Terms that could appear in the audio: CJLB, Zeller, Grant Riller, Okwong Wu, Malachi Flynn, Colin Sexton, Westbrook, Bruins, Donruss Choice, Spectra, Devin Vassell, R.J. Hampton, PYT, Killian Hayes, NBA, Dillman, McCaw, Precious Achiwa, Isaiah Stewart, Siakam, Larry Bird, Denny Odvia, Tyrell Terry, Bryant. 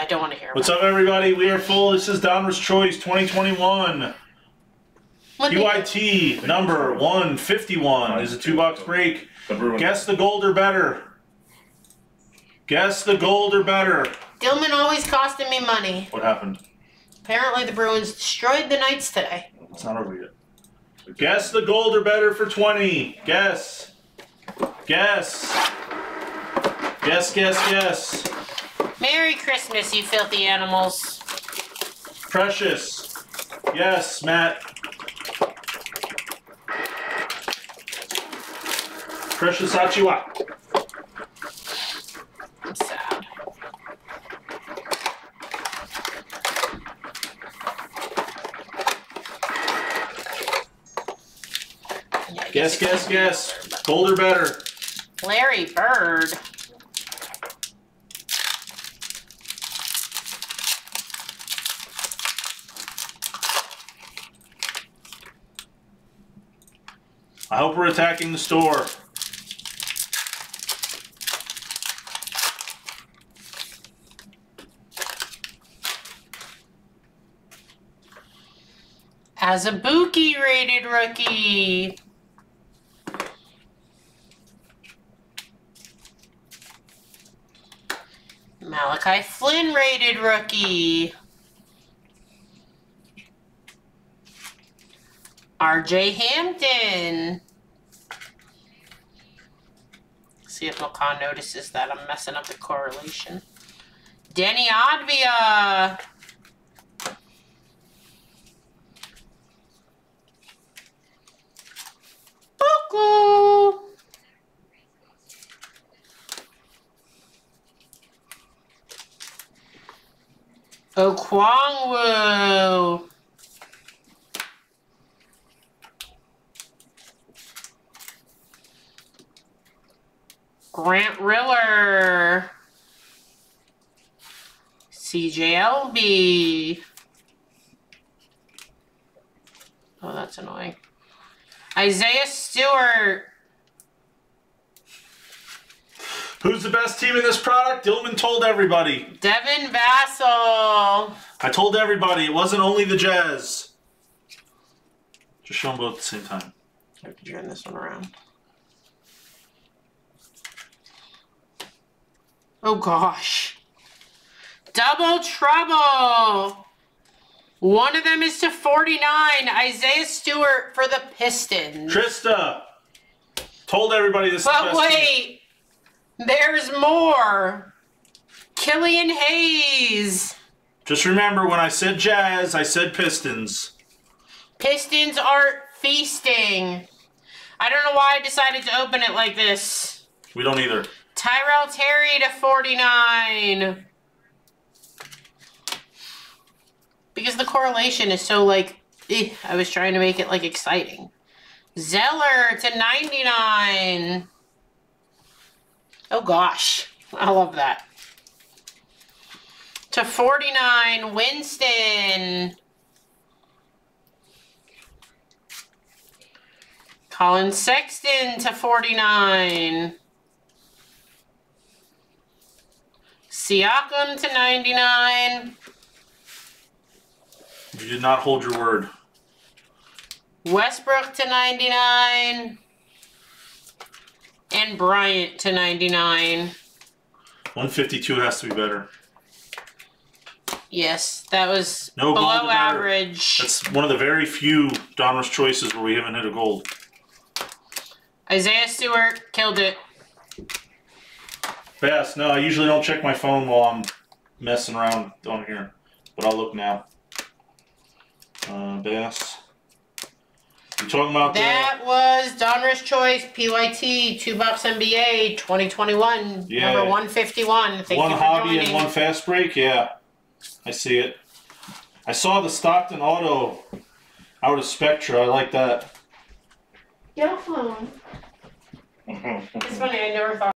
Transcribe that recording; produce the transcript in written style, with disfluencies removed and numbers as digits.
I don't want to hear. What's up, everybody? We are full. This is Donruss Choice 2021. PYT number 151 is a $2 break. Guess the gold or better. Guess the gold or better. Dillman always costing me money. What happened? Apparently the Bruins destroyed the Knights today. It's not over yet. Guess the gold or better for 20. Guess. Guess. Guess, guess, guess. Merry Christmas, you filthy animals. Precious. Yes, Matt. Precious Achiwa. I'm sad. Yeah, guess, guess, guess. Gold or better. Larry Bird. I hope we're attacking the store. As a Buki rated rookie. Malachi Flynn rated rookie. R.J. Hampton. See if McCaw notices that I'm messing up the correlation. Denny Odvia. Buku. Okwong Wu. Grant Riller, CJLB, oh, that's annoying. Isaiah Stewart. Who's the best team in this product? Dillman told everybody. Devin Vassell. I told everybody. It wasn't only the Jazz. Just show them both at the same time. I have to turn this one around. Oh gosh. Double trouble. One of them is to 49. Isaiah Stewart for the Pistons. Trista told everybody this. But wait, there's more. Killian Hayes. Just remember when I said Jazz, I said Pistons. Pistons are feasting. I don't know why I decided to open it like this. We don't either. Tyrell Terry to 49. Because the correlation is so like, I was trying to make it like exciting. Zeller to 99. Oh gosh, I love that. To 49, Winston. Colin Sexton to 49. Siakam to 99. You did not hold your word. Westbrook to 99. And Bryant to 99. 152 has to be better. Yes, that was no below average. That's one of the very few Donruss choices where we haven't hit a gold. Isaiah Stewart killed it. Fast. No, I usually don't check my phone while I'm messing around on here, but I'll look now. Bass. You talking about that? That was Donruss Choice PYT $2 NBA 2021 number 151. Thank one you for hobby joining. And one fast break. Yeah, I see it. I saw the Stockton auto out of Spectra. I like that. Yeah, it's funny. I never thought.